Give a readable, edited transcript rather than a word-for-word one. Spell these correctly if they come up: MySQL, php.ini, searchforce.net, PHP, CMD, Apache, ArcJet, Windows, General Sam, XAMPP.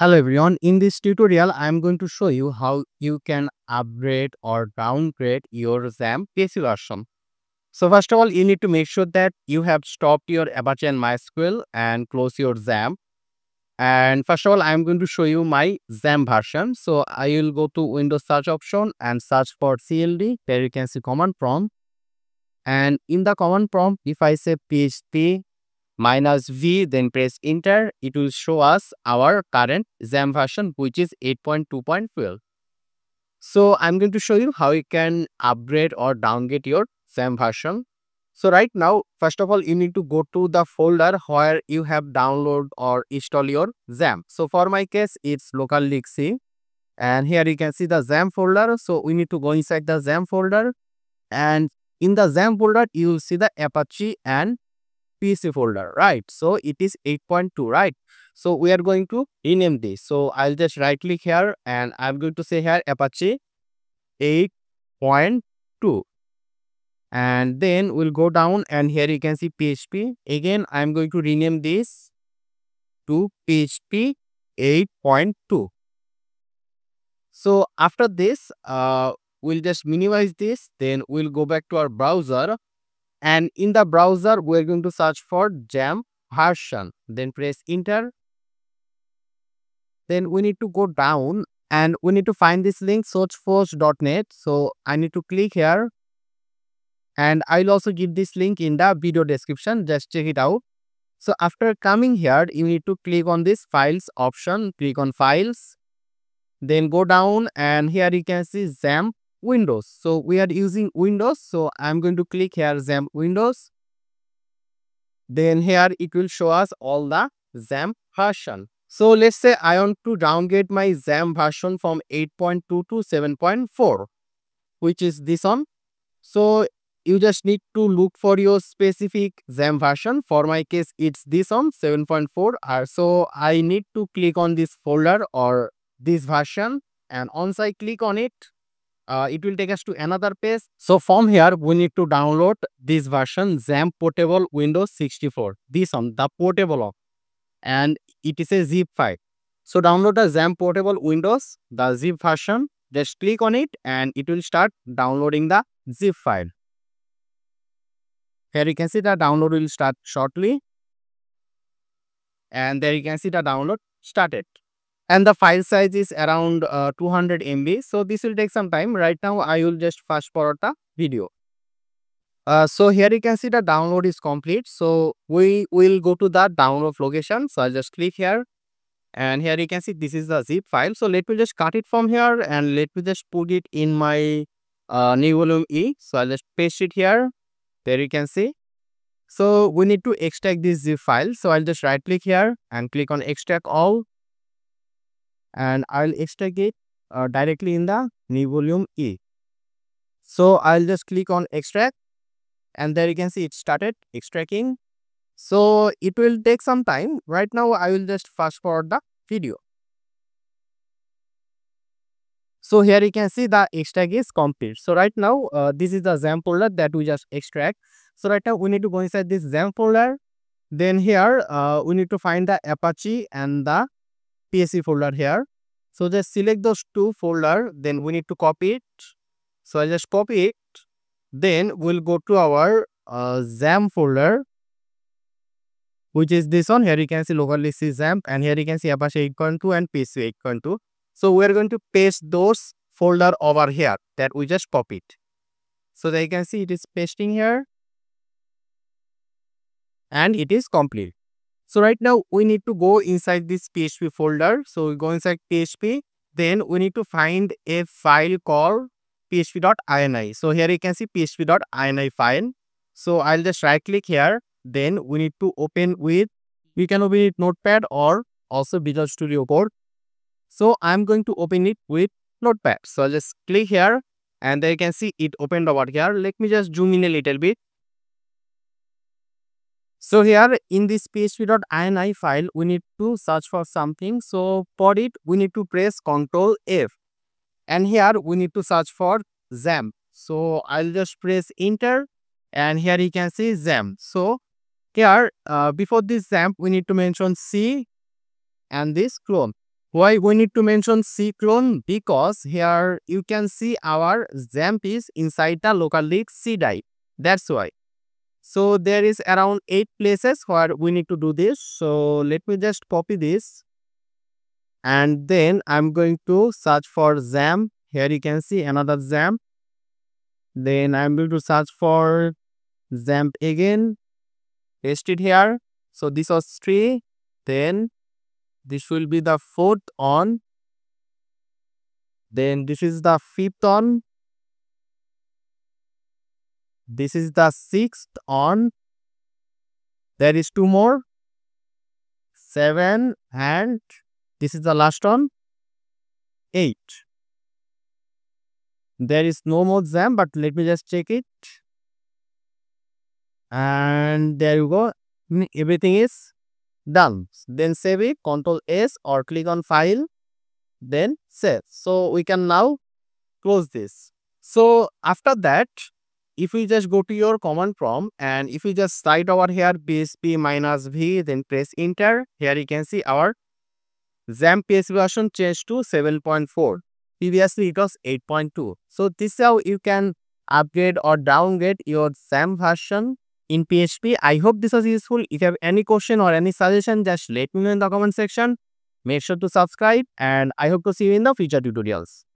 Hello everyone, in this tutorial I am going to show you how you can upgrade or downgrade your XAMPP version. So first of all, you need to make sure that you have stopped your Apache and MySQL and close your XAMPP. And first of all, I am going to show you my XAMPP version. So I will go to Windows search option and search for CMD. There you can see command prompt, and in the command prompt, if I say php -v, then press enter, it will show us our current XAMPP version, which is 8.2.12. So I'm going to show you how you can upgrade or downgrade your XAMPP version. So right now, first of all, you need to go to the folder where you have downloaded or installed your XAMPP. So for my case, it's locally XAMPP, and here you can see the XAMPP folder. So we need to go inside the XAMPP folder, and in the XAMPP folder, you will see the Apache and PC folder, right? So it is 8.2, right? So we are going to rename this. So I'll just right click here and I'm going to say here Apache 8.2, and then we'll go down and here you can see PHP. Again, I'm going to rename this to PHP 8.2. So after this, we'll just minimize this, then we'll go back to our browser. And in the browser, we are going to search for XAMPP version, then press enter. Then we need to go down and we need to find this link, searchforce.net. So I need to click here, and I'll also give this link in the video description. Just check it out. So after coming here, you need to click on this files option, click on files, then go down and here you can see XAMPP Windows. So we are using Windows, so I'm going to click here XAMPP Windows. Then here it will show us all the XAMPP version. So let's say I want to downgrade my XAMPP version from 8.2 to 7.4, which is this one. So you just need to look for your specific XAMPP version. For my case, it's this one, 7.4. So I need to click on this folder or this version, and once I click on it, it will take us to another page. So from here, we need to download this version, XAMPP Portable Windows 64. This one, the portable one. And it is a zip file. So download the XAMPP Portable Windows, the zip version. Just click on it and it will start downloading the zip file. Here you can see the download will start shortly. And there you can see the download started. And the file size is around 200 MB. So this will take some time. Right now, I will just fast forward the video. So here you can see the download is complete. So we will go to the download location. So I'll just click here. And here you can see this is the zip file. So let me just cut it from here and let me just put it in my new volume E. So I'll just paste it here. There you can see. So we need to extract this zip file. So I'll just right click here and click on extract all. And I'll extract it directly in the new volume E. So I'll just click on extract, and there you can see it started extracting. So it will take some time. Right now I will just fast forward the video. So here you can see the extract is complete. So right now this is the XAMPP folder that we just extract. So right now we need to go inside this XAMPP folder. Then here we need to find the Apache and the PHP folder here. So just select those two folder, then we need to copy it. So I just copy it. Then we'll go to our XAMPP folder, which is this one. Here you can see locally XAMPP, and here you can see Apache 8.2 and PHP 8.2. So we are going to paste those folder over here that we just copied. So there you can see it is pasting here, and it is complete. So right now we need to go inside this PHP folder. So we go inside PHP, then we need to find a file called php.ini. So here you can see php.ini file. So I'll just right click here. Then we need to open with, we can open it Notepad or also Visual Studio Code. So I'm going to open it with Notepad. So I'll just click here, and there you can see it opened over here. Let me just zoom in a little bit. So here in this php.ini file, we need to search for something. So for it, we need to press Ctrl F. And here we need to search for XAMPP. So I'll just press enter, and here you can see XAMPP. So here before this XAMPP, we need to mention C and this colon. Why we need to mention clone? Because here you can see our XAMPP is inside the local disk C drive. That's why. So there is around 8 places where we need to do this. So let me just copy this. And then I'm going to search for XAMPP. Here you can see another XAMPP. Then I'm going to search for XAMPP again. Paste it here. So this was 3. Then this will be the 4th one. Then this is the 5th one. This is the 6th one. There is 2 more. 7 and this is the last one. 8. There is no more XAMPP, but let me just check it. And there you go. Everything is done. Then save it. Control S or click on file. Then save. So we can now close this. So after that, if we just go to your command prompt and if we just type over here php -v, then press enter. Here you can see our XAMPP PHP version changed to 7.4. Previously it was 8.2. So this is how you can upgrade or downgrade your XAMPP version in PHP. I hope this was useful. If you have any question or any suggestion, just let me know in the comment section. Make sure to subscribe and I hope to see you in the future tutorials.